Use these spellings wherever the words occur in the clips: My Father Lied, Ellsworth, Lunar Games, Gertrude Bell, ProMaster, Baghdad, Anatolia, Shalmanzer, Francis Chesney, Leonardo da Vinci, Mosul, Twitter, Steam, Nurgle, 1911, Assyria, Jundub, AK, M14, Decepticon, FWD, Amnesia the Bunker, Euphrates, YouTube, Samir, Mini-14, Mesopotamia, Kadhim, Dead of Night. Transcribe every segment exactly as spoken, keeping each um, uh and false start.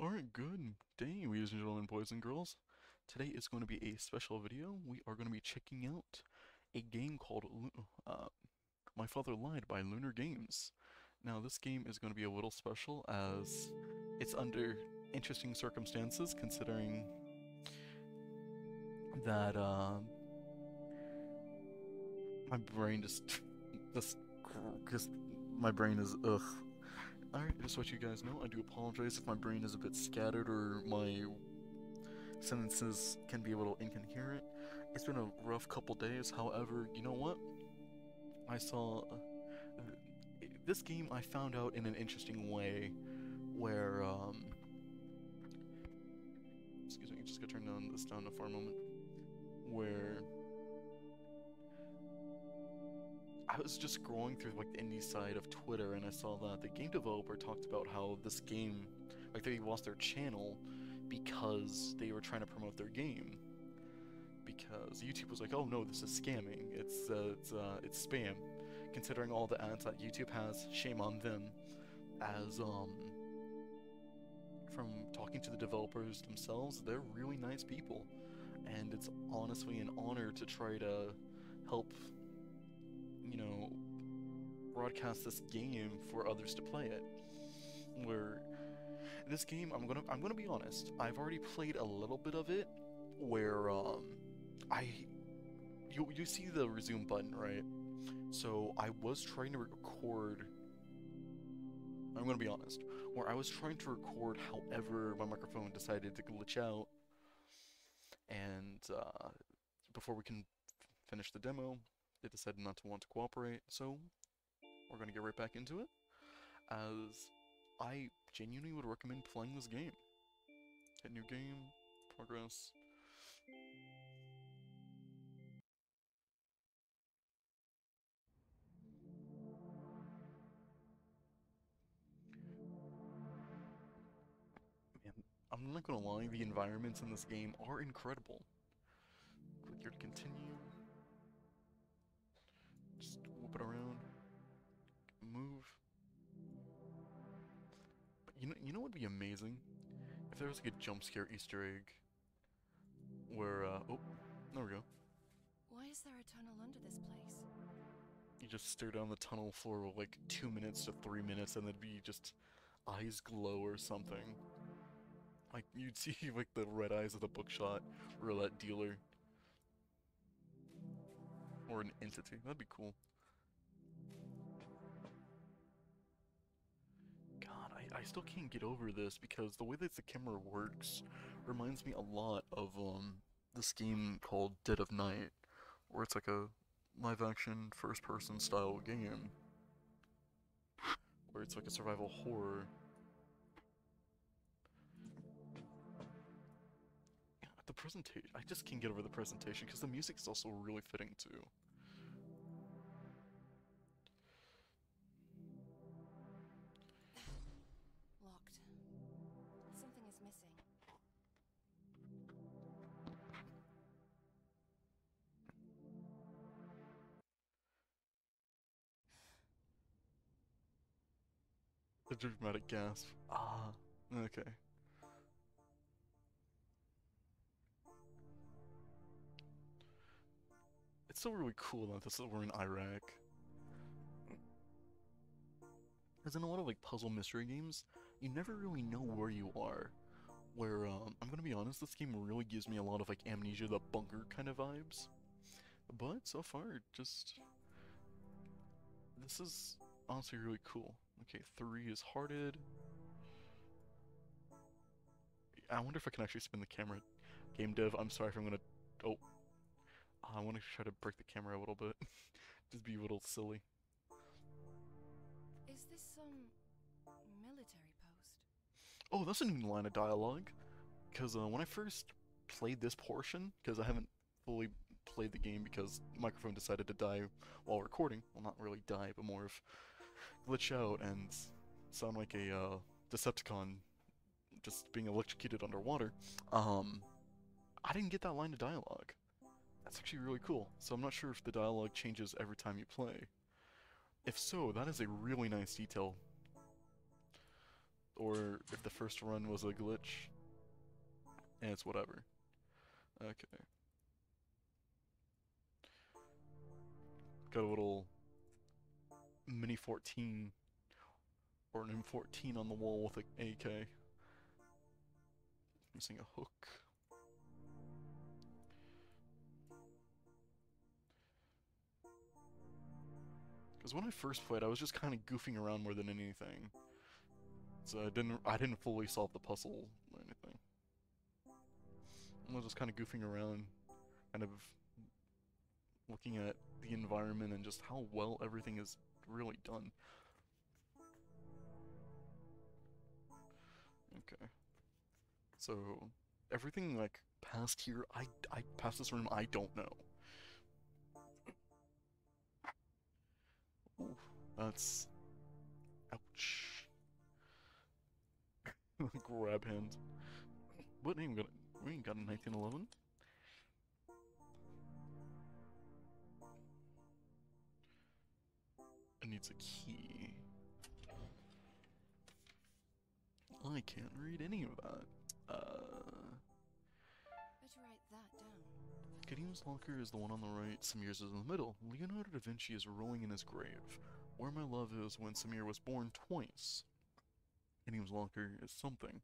Alright, good day, ladies and gentlemen, boys and girls. Today is going to be a special video. We are going to be checking out a game called uh, My Father Lied by Lunar Games. Now, this game is going to be a little special as it's under interesting circumstances, considering that uh, my brain just, just, just, my brain is ugh. Alright, just to let you guys know, I do apologize if my brain is a bit scattered or my sentences can be a little incoherent. It's been a rough couple days, however, you know what? I saw... Uh, this game I found out in an interesting way, where, um... excuse me, I'm just gonna turn down this down for a moment. Where... I was just scrolling through like the indie side of Twitter, and I saw that the game developer talked about how this game, like they lost their channel because they were trying to promote their game. Because YouTube was like, "Oh no, this is scamming. It's uh, it's uh, it's spam." Considering all the ads that YouTube has, shame on them. As um, from talking to the developers themselves, they're really nice people, and it's honestly an honor to try to help, you know, broadcast this game for others to play it. Where this game, I'm gonna I'm gonna be honest, I've already played a little bit of it, where um I you you see the resume button, right? So I was trying to record, I'm gonna be honest, where I was trying to record, however my microphone decided to glitch out, and uh before we can finish the demo, they decided not to want to cooperate, so we're gonna get right back into it, as I genuinely would recommend playing this game. Hit new game, progress. Man, I'm not gonna lie, the environments in this game are incredible. Click here to continue. Just whip it around, move. But you know, you know what would be amazing? If there was like a jump scare Easter egg, where uh, oh, there we go. Why is there a tunnel under this place? You just stare down the tunnel for like two minutes to three minutes, and there'd be just eyes glow or something. Like you'd see like the red eyes of the bookshot roulette dealer. Or an entity. That'd be cool. God, I, I still can't get over this because the way that the camera works reminds me a lot of um this game called Dead of Night, where it's like a live-action first-person style game, where it's like a survival horror. The presentation, I just can't get over the presentation because the music is also really fitting too. Locked. Something is missing. The dramatic gasp. Ah, okay. It's still really cool that this is we're in Iraq. Because in a lot of like puzzle mystery games, you never really know where you are. Where um, I'm gonna be honest, this game really gives me a lot of like Amnesia the Bunker kind of vibes. But so far, just this is honestly really cool. Okay, three is hearted. I wonder if I can actually spin the camera. Game dev, I'm sorry if I'm gonna. Oh. I want to try to break the camera a little bit, just be a little silly. Is this some military post? Oh, that's a new line of dialogue, because uh, when I first played this portion, because I haven't fully played the game because the microphone decided to die while recording. Well, not really die, but more of glitch out and sound like a uh, Decepticon just being electrocuted underwater. Um, I didn't get that line of dialogue. That's actually really cool, so I'm not sure if the dialogue changes every time you play. If so, that is a really nice detail. or if the first run was a glitch, and it's whatever. Okay. Got a little Mini fourteen or an M fourteen on the wall with an A K. Missing a hook. Because when I first played, I was just kind of goofing around more than anything, so I didn't I didn't fully solve the puzzle or anything. I was just kind of goofing around, kind of looking at the environment and just how well everything is really done. Okay. So, everything, like, past here, I, I, past this room, I don't know. Ooh, that's... ouch. Grab hand. But we ain't got, we ain't got a nineteen eleven. It needs a key. I can't read any of that. Uh... Better write that down. Kadhim's locker is the one on the right, Samir's is in the middle. Leonardo da Vinci is rolling in his grave. Where My Love Is When Samir Was Born Twice. Kadhim's locker is something.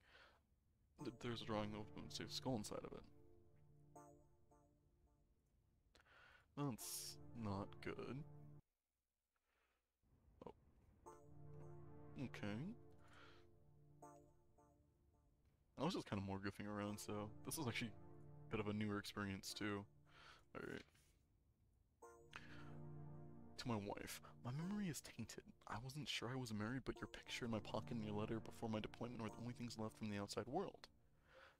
There's a drawing of a skull inside of it. That's not good. Oh. Okay. I was just kind of more goofing around, so this is actually a bit of a newer experience, too. Alright. To my wife. My memory is tainted. I wasn't sure I was married, but your picture in my pocket and your letter before my deployment were the only things left from the outside world.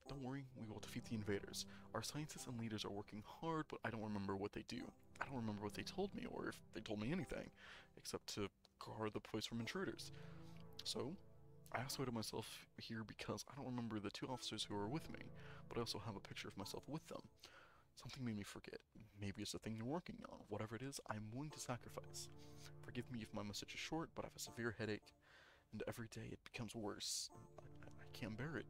Don't worry, we will defeat the invaders. Our scientists and leaders are working hard, but I don't remember what they do. I don't remember what they told me, or if they told me anything, except to guard the place from intruders. So... I isolated myself here because I don't remember the two officers who were with me, but I also have a picture of myself with them. Something made me forget. Maybe it's the thing you're working on. Whatever it is, I'm willing to sacrifice. Forgive me if my message is short, but I have a severe headache, and every day it becomes worse. I, I can't bear it.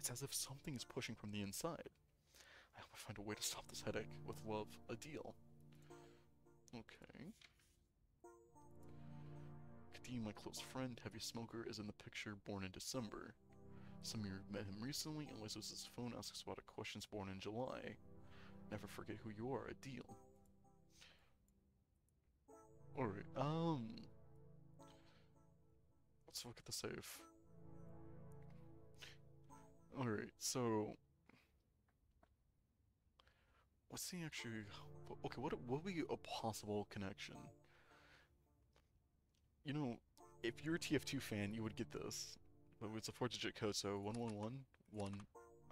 It's as if something is pushing from the inside. I hope I find a way to stop this headache. With love, a deal. Okay. Kadhim, my close friend, heavy smoker, is in the picture, born in December. Samir met him recently, and listens to his phone, asks about a questions born in July. Never forget who you are, a deal. Alright, um... let's look at the save. Alright, so... what's the actually... okay, what would be a possible connection? You know, if you're a T F two fan, you would get this. But it's a four digit code, so one one one one.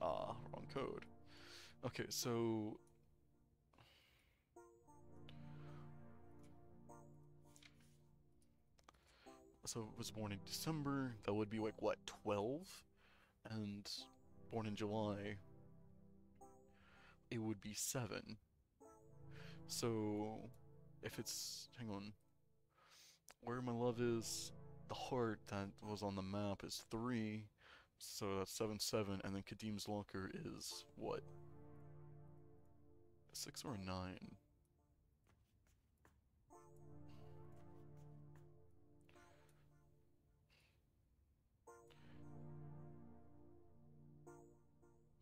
Ah, wrong code. Okay, so... So, it was born in December, that would be like, what, twelve? And born in July, it would be seven. So, if it's... hang on. Where My Love Is, the heart that was on the map is three, so that's seven seven, and then Kadhim's locker is, what? A six or a nine?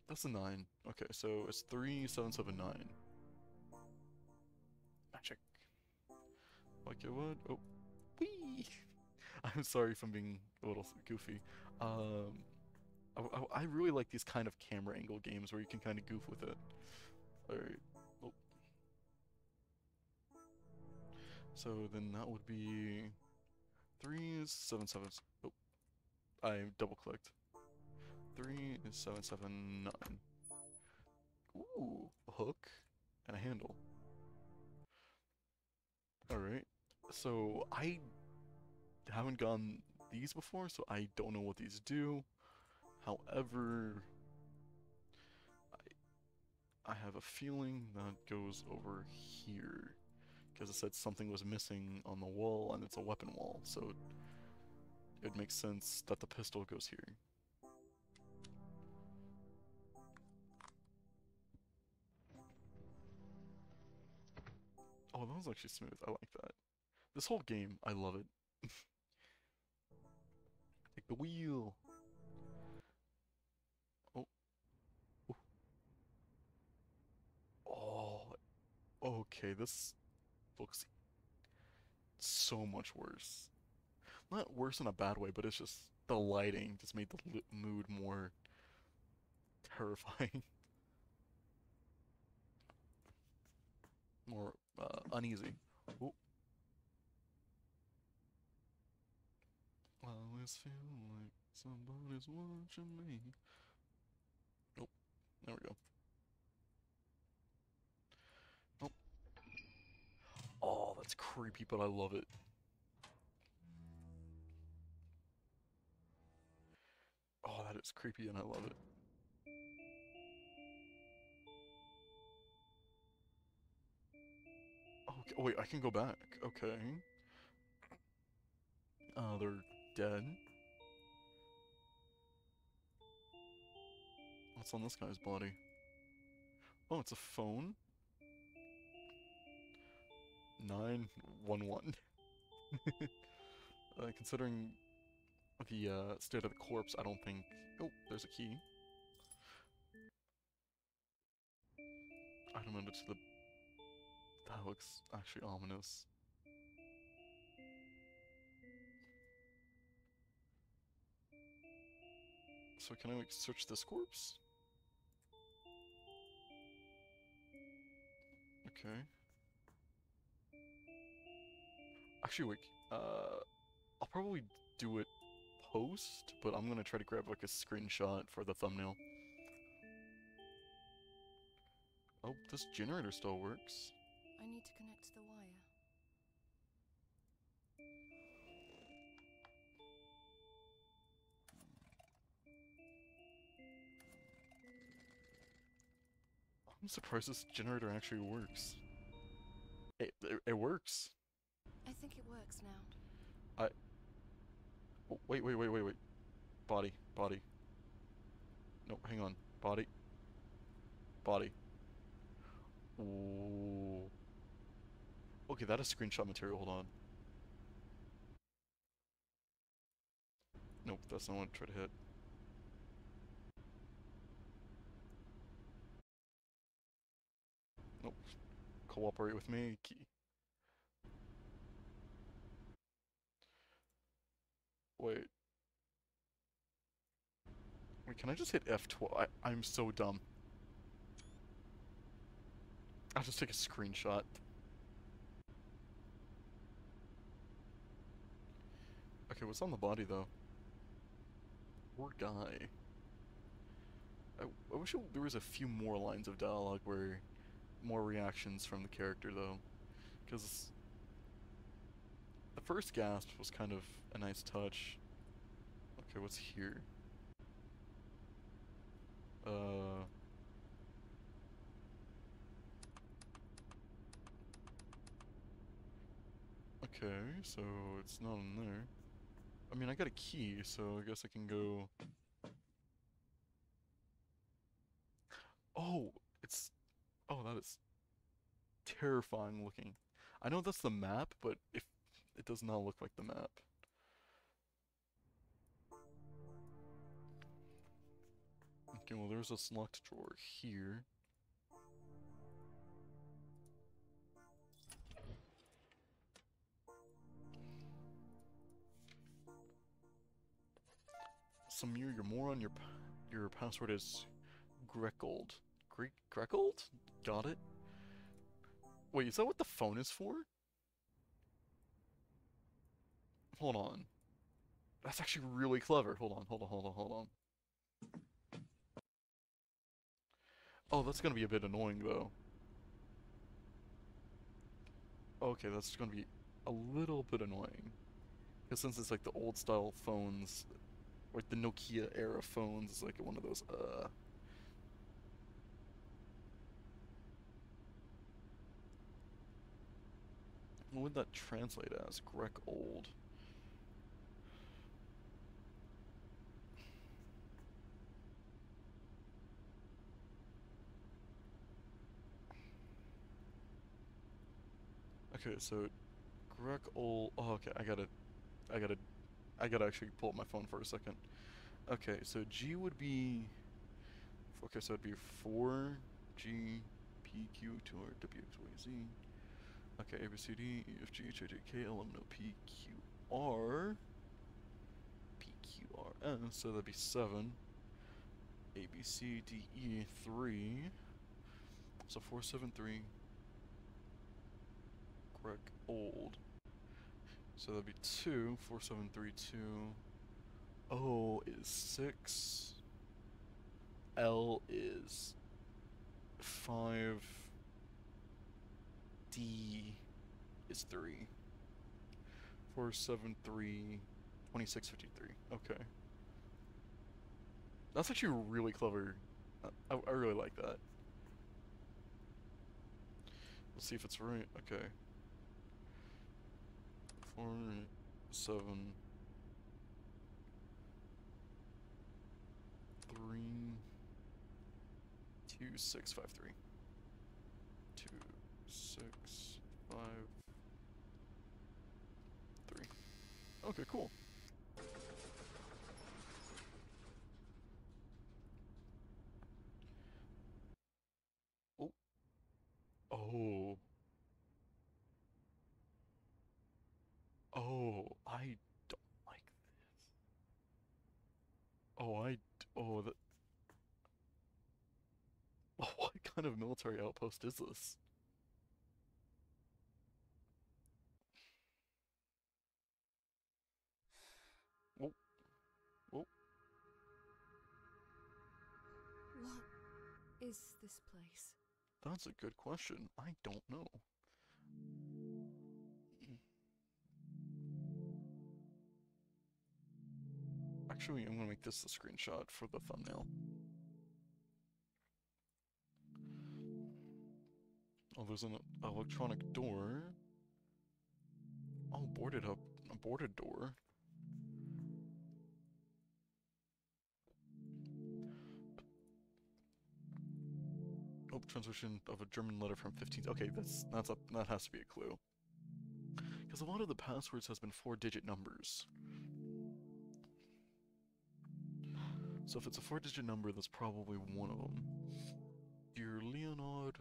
That's a nine. Okay, so it's three seven seven nine. Magic. Like it would? Oh. Whee! I'm sorry if I'm being a little goofy. Um, I, I, I really like these kind of camera angle games where you can kind of goof with it. Alright. Oh. So then that would be... three is seven seven... oh. I double-clicked. three is seven seven nine. Ooh! A hook and a handle. Alright. So, I haven't gotten these before, so I don't know what these do. However, I, I have a feeling that goes over here. Because it said something was missing on the wall, and it's a weapon wall, so it would make sense that the pistol goes here. Oh, that was actually smooth. I like that. This whole game, I love it. Take the wheel. Oh. Ooh. Oh. Okay, this looks so much worse. Not worse in a bad way, but it's just the lighting just made the mood more terrifying. More uh, uneasy. Ooh. I always feel like somebody's watching me. Nope. Oh, there we go. Oh. Oh, that's creepy, but I love it. Oh, that is creepy, and I love it. Okay. Oh, wait, I can go back. Okay. Uh, they're dead. What's on this guy's body? Oh, it's a phone. nine one one. uh, considering the uh, state of the corpse, I don't think... Oh, there's a key. Item under to the... That looks actually ominous. So can I, like, search this corpse? Okay. Actually, wait, uh... I'll probably do it post, but I'm gonna try to grab, like, a screenshot for the thumbnail. Oh, this generator still works. I need to connect the wire. I'm surprised this generator actually works. It, it, it works. I think it works now. I... Oh, wait, wait, wait, wait, wait. Body, body. No, hang on. Body. Body. Ooh. Okay, that is screenshot material. Hold on. Nope, that's not what I tried to hit. Nope. Cooperate with me, key. Wait. Wait, can I just hit F twelve? I, I'm so dumb. I'll just take a screenshot. Okay, what's on the body, though? Poor guy. I, I wish it, there was a few more lines of dialogue where... more reactions from the character, though, because the first gasp was kind of a nice touch. Okay, what's here? Uh... Okay, so it's not in there. I mean, I got a key, so I guess I can go... Oh! It's... Oh, that is terrifying looking. I know that's the map, but if it does not look like the map. Okay, well, there's this locked drawer here. Samir, you're moron. Your your password is Grecold. Greek Grecold? Got it. Wait, is that what the phone is for? Hold on. That's actually really clever. Hold on, hold on, hold on, hold on. Oh, that's gonna be a bit annoying, though. Okay, that's gonna be a little bit annoying. Because since it's like the old-style phones, like the Nokia-era phones, it's like one of those, uh... What would that translate as? Grecold. Okay, so Grekol. Oh, okay. I gotta, I gotta, I gotta actually pull up my phone for a second. Okay, so G would be. Okay, so it'd be four G P Q two R W X Y Z. Okay, A B C D E F G H I J K L M N O P Q R. P Q R N. So that'd be seven. A B C D E three. So four seven three. Greg old. So that'd be two. Four seven three two. O is six. L is five. D is three. Four seven three. Twenty-six fifty-three. Okay. That's actually really clever. I, I, I really like that. Let's see if it's right. Okay. Four, seven, three, two, six, five, three, two, six, five, three. Okay, cool. Oh. Oh, I don't like this. Oh, I... Oh, that... Oh, what kind of military outpost is this? Whoa. Whoa. What is this place? That's a good question. I don't know. Actually, I'm gonna make this the screenshot for the thumbnail. Oh, there's an electronic door. Oh, boarded up. A boarded door. Oh, translation of a German letter from fifteen. Okay, that's that's a that has to be a clue. Because a lot of the passwords has been four-digit numbers. So if it's a four-digit number, that's probably one of them. Dear Leonard,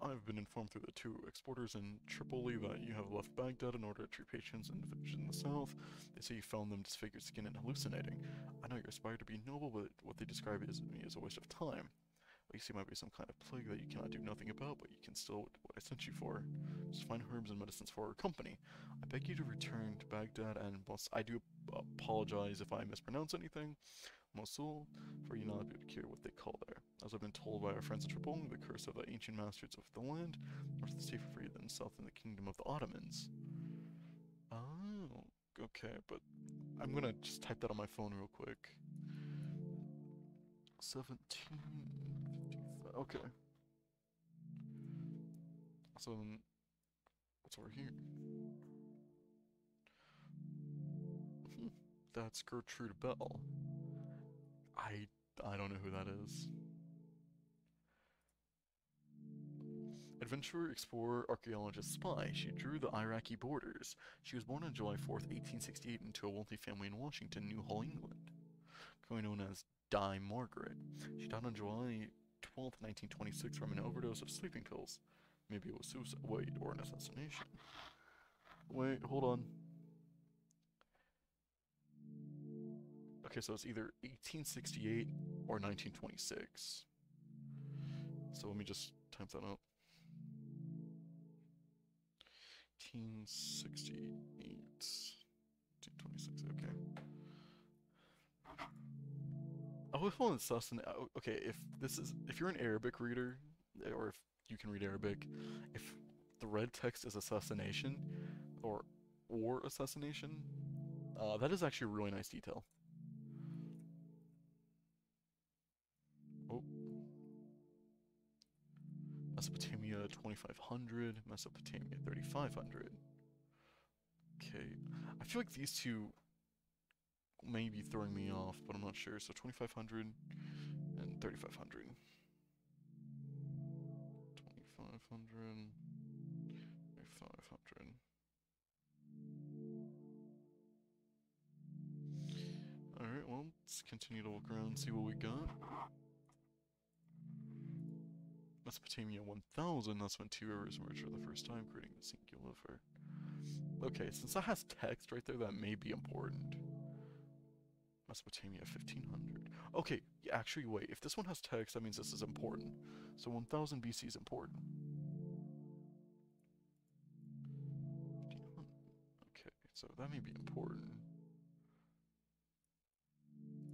I've been informed through the two exporters in Tripoli that you have left Baghdad in order to treat patients in the south. They say you found them disfigured skin and hallucinating. I know you aspire to be noble, but what they describe as me is a waste of time. What you see might be some kind of plague that you cannot do nothing about, but you can still what I sent you for. Just find herbs and medicines for our company. I beg you to return to Baghdad and Mosul. I do apologize if I mispronounce anything. Mosul, for you not to be able to cure what they call there. As I've been told by our friends in Tripoli, the curse of the ancient masters of the land, north is safer for you than south in the kingdom of the Ottomans. Oh, okay, but I'm gonna just type that on my phone real quick. seventeen fifty-five, okay. So, what's over here? That's Gertrude Bell. I, I don't know who that is. Adventurer, explorer, archaeologist, spy. She drew the Iraqi borders. She was born on July fourth, eighteen sixty-eight into a wealthy family in Washington, Newhall, England. Commonly known as Di Margaret. She died on July twelfth, nineteen twenty-six from an overdose of sleeping pills. Maybe it was suicide, wait, or an assassination. Wait, hold on. Okay, so it's either eighteen sixty-eight or nineteen twenty-six. So let me just type that up. eighteen sixty-eight to twenty-six, okay. I was calling assassinate. Okay, if this is if you're an Arabic reader, or if you can read Arabic, if the red text is assassination, or or assassination, uh, that is actually a really nice detail. Oh, Mesopotamia twenty-five hundred, Mesopotamia thirty-five hundred. Okay, I feel like these two may be throwing me off, but I'm not sure. So twenty-five hundred and thirty-five hundred. twenty-five hundred, five hundred. Alright, well, let's continue to walk around and see what we got. Mesopotamia one thousand, that's when two rivers merged for the first time, creating the singular for... Okay, since that has text right there, that may be important. Mesopotamia fifteen hundred. Okay, actually, wait. If this one has text, that means this is important. So one thousand B C is important. Okay, so that may be important.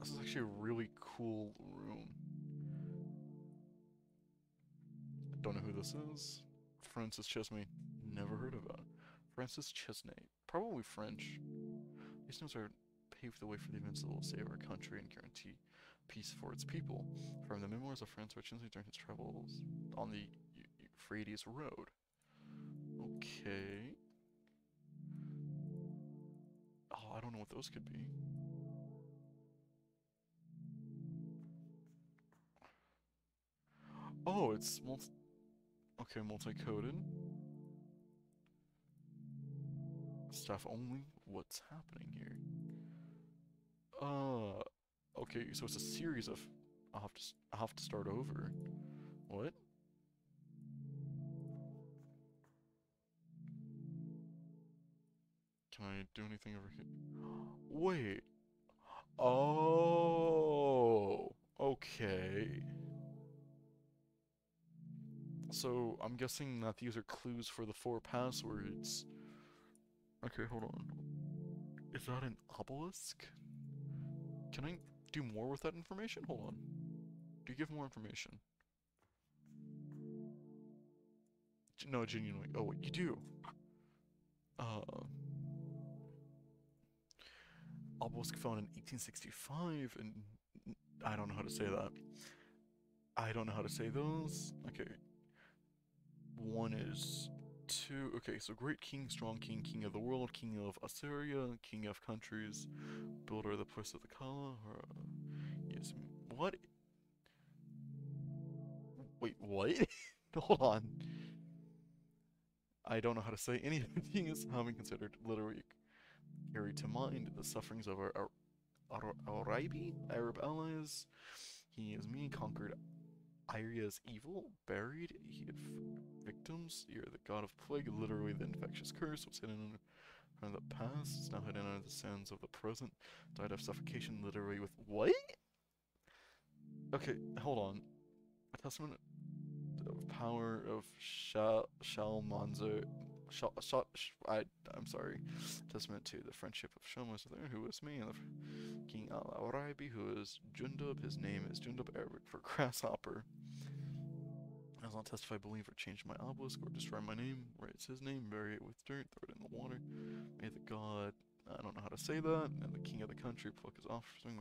This is actually a really cool room. I don't know who this is. Francis Chesney. Never heard of it. Francis Chesney. Probably French. These names are... paved the way for the events that will save our country and guarantee peace for its people. From the memoirs of Francis Chesney during his travels on the Euphrates Road. Okay. Oh, I don't know what those could be. Oh, it's multi. Okay, multi-coded. Staff only. What's happening here? Uh, okay, so it's a series of... I'll have to, I'll have to start over. What? Can I do anything over here? Wait. Oh, okay. So, I'm guessing that these are clues for the four passwords. Okay, hold on. Is that an obelisk? Can I do more with that information? Hold on. Do you give more information? No, genuinely. Oh, wait, you do. Uh, obelisk found in eighteen sixty-five, and I don't know how to say that. I don't know how to say those. Okay. One is two. Okay, so great king, strong king, king of the world, king of Assyria, king of countries, builder of the place of the Kala. Yes, what? Wait, what? Hold on. I don't know how to say anything is having considered literally carried to mind the sufferings of our Arabi, Arab allies. He is me, conquered Iria's evil, buried, he had victims, you're the god of plague, literally the infectious curse, was hidden in the past, it's now hidden under the sands of the present, died of suffocation, literally with- what? Okay, hold on. A testament of power of Shalmanzer, Sh Sh Sh I, I'm sorry, testament to the friendship of Shalmanzer there, who is me, and the King Al-Arabi, who is Jundub, his name is Jundub, Arabic for grasshopper. I will not testify, believe, or change my obelisk, or destroy my name, write his name, bury it with dirt, throw it in the water, may the god, I don't know how to say that, and the king of the country pluck his offspring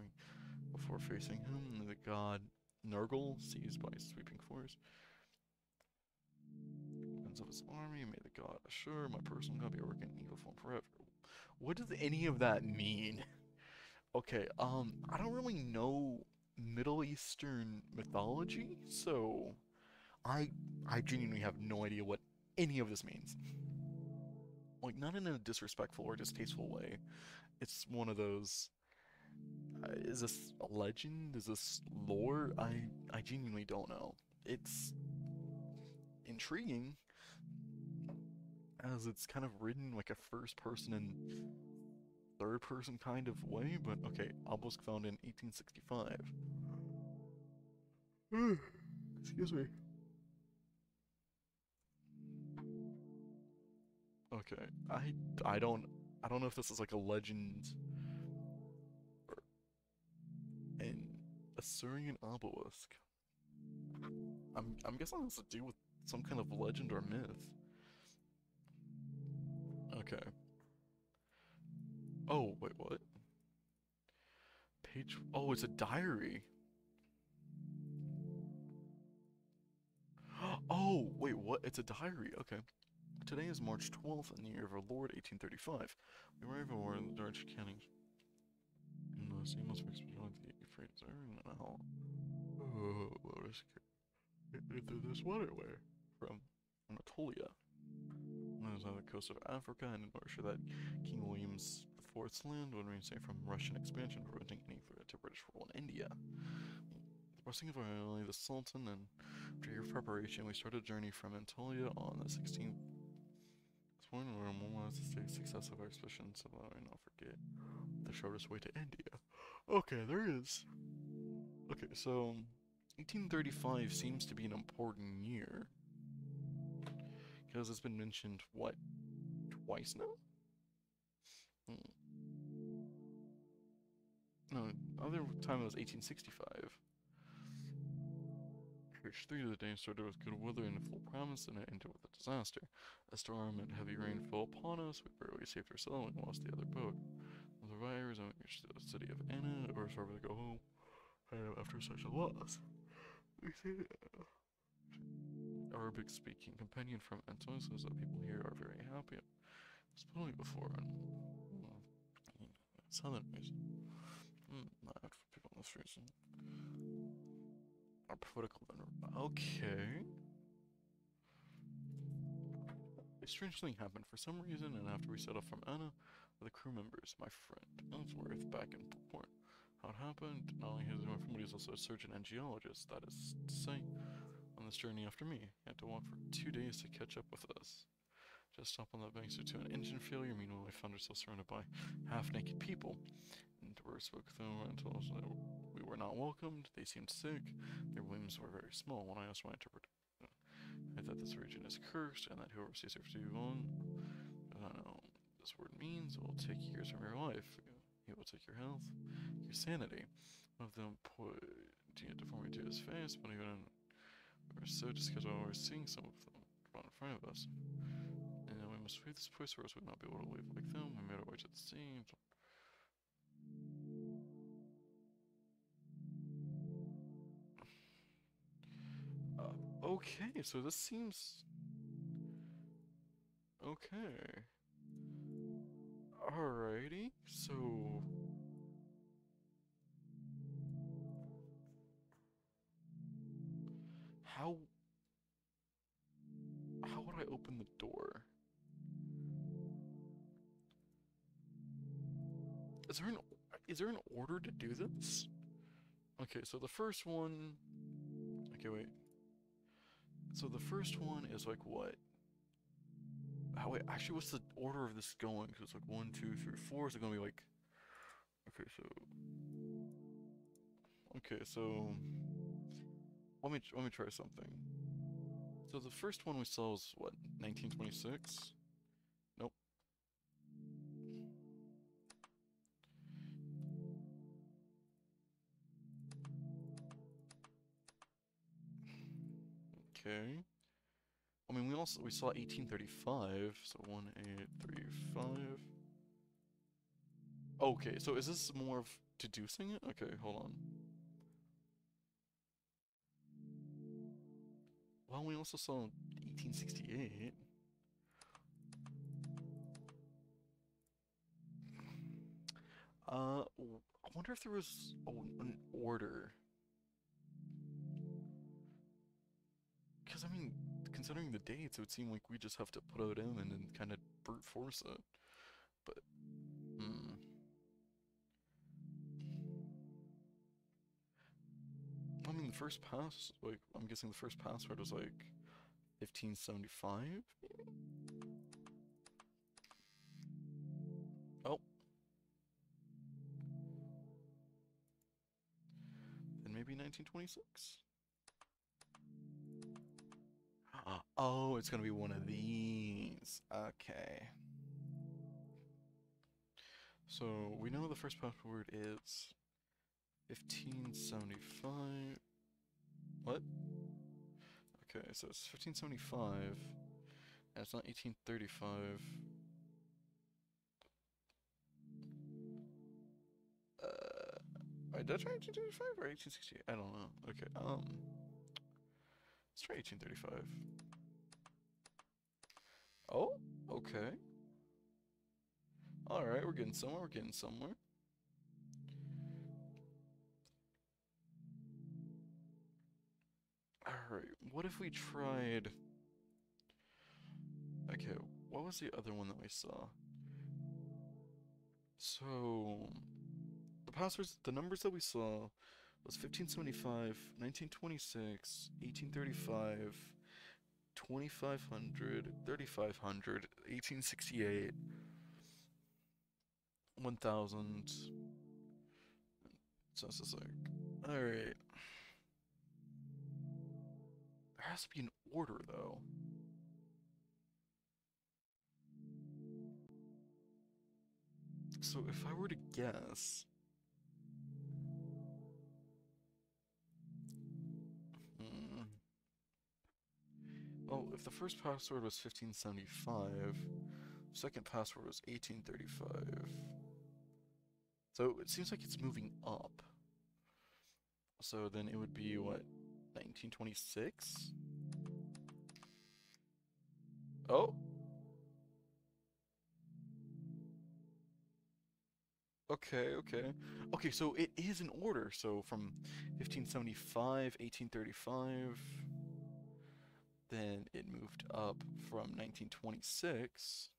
before facing him, and the god Nurgle, seized by sweeping force, of his army, may the god assure my personal god be a working evil form forever. What does any of that mean? Okay, um, I don't really know Middle Eastern mythology, so I I genuinely have no idea what any of this means. Like, not in a disrespectful or distasteful way. It's one of those, uh, is this a legend? Is this lore? I, I genuinely don't know. It's intriguing, as it's kind of written like a first person and third person kind of way, but okay, obelisk found in eighteen sixty-five. Excuse me. Okay, I, I don't, I don't know if this is like a legend, or an Assyrian obelisk. I'm, I'm guessing it has to do with some kind of legend or myth. Okay. Oh, wait, what? Page... Oh, it's a diary. Oh, wait, what? It's a diary. Okay. Today is March twelfth in the year of our Lord, eighteen thirty-five. We were everywhere in the Dutch county. And the sea must be explored the Euphrates. Oh, what is it? Through this waterway from Anatolia. lands on the coast of Africa and in order that King William's Fourth's land would remain safe from Russian expansion, preventing any threat to British rule in India. Crossing of finally the Sultan, and after your preparation, we started a journey from Anatolia on the sixteenth. This morning, we memorialized the success of our expedition, so that I not forget the shortest way to India. Okay, there is. Okay, so eighteen thirty-five seems to be an important year. Because it's been mentioned, what, twice now? Hmm. No, other time it was eighteen sixty-five. Church three of the day started with good weather and full promise, and it ended with a disaster. A storm and heavy rain fell upon us. We barely saved ourselves and lost the other boat. The survivors reached the city of Anna, or started to go home after such a loss. We see Arabic-speaking companion from Antoine says that people here are very happy. Spelling before and uh, southern reason. Mm, not for people in this reason. Our political okay. A strange thing happened for some reason, and after we set off from Anna, the crew members, my friend Ellsworth, back in port. How it happened? Not only his information, but he's also a surgeon and geologist. That is to say, on this journey after me, he had to walk for two days to catch up with us. Just up on that bank due to an engine failure. Meanwhile, I found ourselves surrounded by half-naked people. And we spoke with them and told us that we were not welcomed. They seemed sick. Their limbs were very small. When I asked my interpreter, I thought this region is cursed and that whoever stays here for too long, I don't know what this word means, will take years from your life. It will take your health, your sanity. One of them put a deformity to his face, but even we were so disgusted while we were seeing some of them run in front of us. We must leave this place or else we would not be able to leave like them. We made our way to the sea. Uh, okay, so this seems... Okay. Alrighty, so... How... How would I open the door? Is there an is there an order to do this? Okay, so the first one. Okay, wait. So the first one is like what? How wait? Actually, what's the order of this going? Because it's like one, two, three, four. Is it gonna be like? Okay, so. Okay, so. Let me let me try something. So the first one we saw was what? nineteen twenty-six. Okay. I mean, we also we saw eighteen thirty-five, so one eight three five. Okay, so is this more of deducing it? Okay, hold on. Well, we also saw eighteen sixty-eight. Uh, I wonder if there was a, an order. Because, I mean, considering the dates, it would seem like we just have to put it in and then kind of brute force it. But, hmm. I mean, the first pass, like, I'm guessing the first password was, like, fifteen seventy-five, maybe? Oh. Then maybe nineteen twenty-six? Oh, it's gonna be one of these. Okay. So we know the first password is fifteen seventy-five. What? Okay, so it's fifteen seventy-five, and it's not eighteen thirty-five. Uh, wait, did I try eighteen thirty-five or eighteen sixty-eight? I don't know. Okay. Um, let's try eighteen thirty-five. Oh, okay. Alright, we're getting somewhere, we're getting somewhere. Alright, what if we tried... Okay, what was the other one that we saw? So the passwords, the numbers that we saw was fifteen seventy-five, nineteen twenty-six, eighteen thirty-five, twenty-five hundred, thirty-five hundred, eighteen sixty-eight, one thousand. So it's just like, all right. There has to be an order, though. So if I were to guess... Hmm. Well, if the first password was fifteen seventy-five, the second password was eighteen thirty-five. So it seems like it's moving up. So then it would be, what, nineteen twenty-six? Oh! Okay, okay. Okay, so it is in order. So from fifteen seventy-five, eighteen thirty-five, then it moved up from nineteen twenty-six.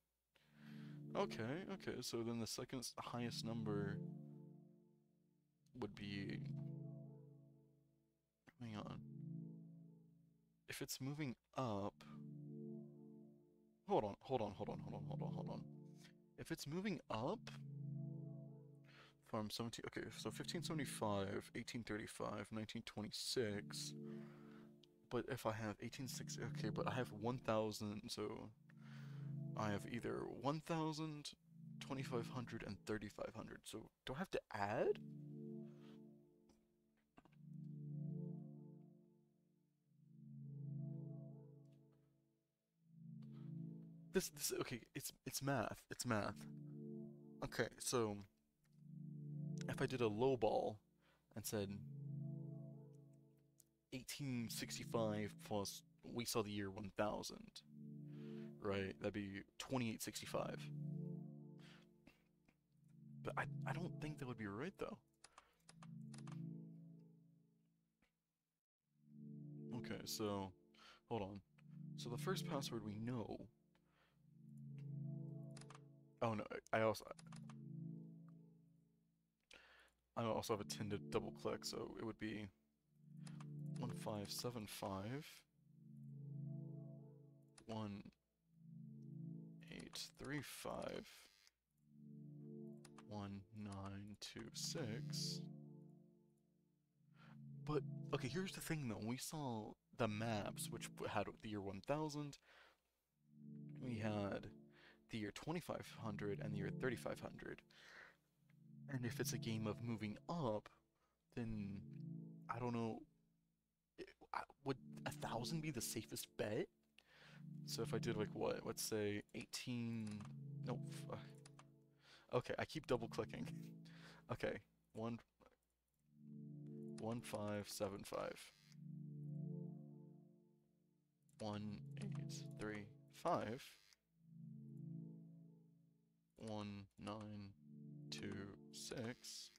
Okay, okay, so then the second highest number would be... Hang on. If it's moving up... Hold on, hold on, hold on, hold on, hold on, hold on. If it's moving up... From seventeen, okay, so fifteen seventy-five, eighteen thirty-five, nineteen twenty-six, but if I have eighteen sixty, okay, but I have one thousand, so I have either one thousand, twenty-five hundred, and thirty-five hundred, so do I have to add? This, this, okay, it's, it's math, it's math. Okay, so... If I did a low ball and said eighteen sixty-five plus we saw the year one thousand, right? That'd be twenty-eight sixty-five. But I, I don't think that would be right, though. Okay, so hold on. So the first password we know. Oh no, I also. I also have a ten to double click, so it would be one five seven five, one eight three five, one nine two six. But, okay, here's the thing though, we saw the maps which had the year one thousand, we had the year twenty-five hundred and the year thirty-five hundred. And if it's a game of moving up, then I don't know. Would a thousand be the safest bet? So if I did like what? Let's say eighteen. No. Fuck. Okay, I keep double clicking. Okay, one. One five seven five. One eight three five. One nine. Two six,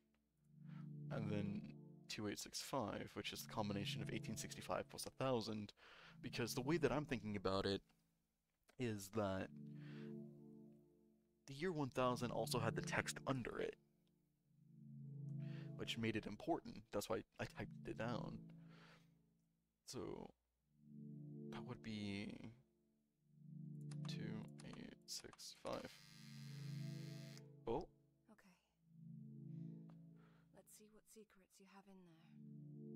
and then two eight six five, which is the combination of eighteen sixty five plus a thousand, because the way that I'm thinking about it is that the year one thousand also had the text under it, which made it important. That's why I typed it down. So that would be two eight six five. Oh. See what secrets you have in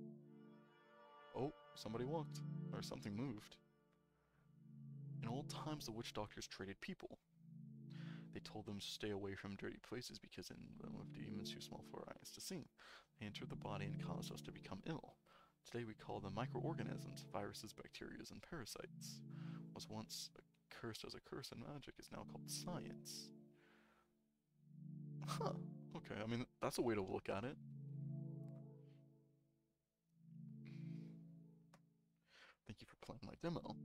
there. Oh, somebody walked, or something moved. In old times, the witch doctors traded people. They told them to stay away from dirty places because in them lived demons too small for our eyes to see. They entered the body and caused us to become ill. Today we call them microorganisms, viruses, bacteria, and parasites. What was once cursed as a curse in magic is now called science. Huh. Okay, I mean, that's a way to look at it. Thank you for playing my demo.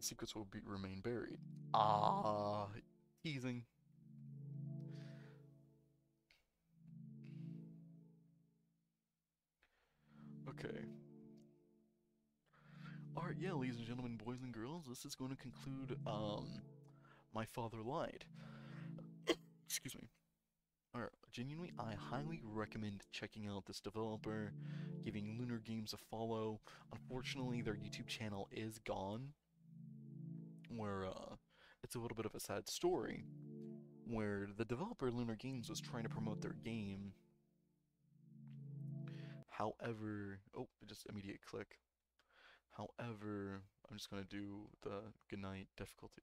The secrets will be remain buried. Ah, teasing. Okay. Alright, yeah, ladies and gentlemen, boys and girls, this is going to conclude, um... My Father Lied. Excuse me. Alright, genuinely, I highly recommend checking out this developer, giving Lunar Games a follow. Unfortunately, their YouTube channel is gone, where uh, it's a little bit of a sad story, where the developer Lunar Games was trying to promote their game. However, oh, just immediate click. However, I'm just going to do the goodnight difficulty,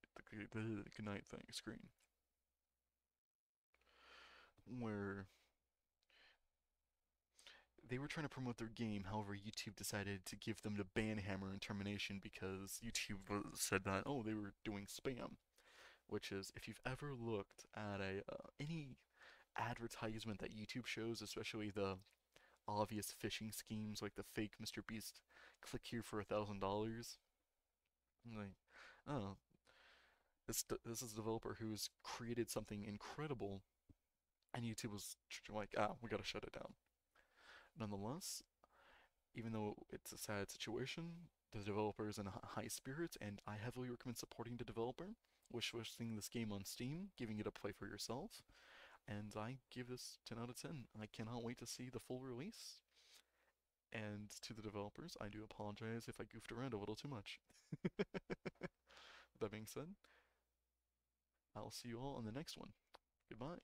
the, the goodnight thing screen. Where they were trying to promote their game, however YouTube decided to give them the ban hammer and termination because YouTube said that, oh, they were doing spam, which is, if you've ever looked at a uh, any advertisement that YouTube shows, especially the obvious phishing schemes like the fake Mister Beast, click here for a thousand dollars, like, oh, this this is a developer who's created something incredible. And YouTube was like, ah, we gotta shut it down. Nonetheless, even though it's a sad situation, the developer is in high spirits, and I heavily recommend supporting the developer, wishlisting this game on Steam, giving it a play for yourself, and I give this ten out of ten. I cannot wait to see the full release. And to the developers, I do apologize if I goofed around a little too much. With that being said, I'll see you all on the next one. Goodbye.